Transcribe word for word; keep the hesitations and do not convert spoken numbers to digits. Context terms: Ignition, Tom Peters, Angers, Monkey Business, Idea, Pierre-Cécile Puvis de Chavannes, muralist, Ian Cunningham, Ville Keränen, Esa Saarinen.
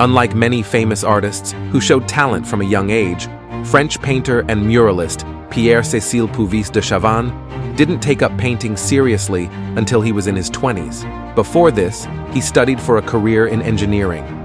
Unlike many famous artists who showed talent from a young age, French painter and muralist Pierre-Cécile Puvis de Chavannes didn't take up painting seriously until he was in his twenties. Before this, he studied for a career in engineering.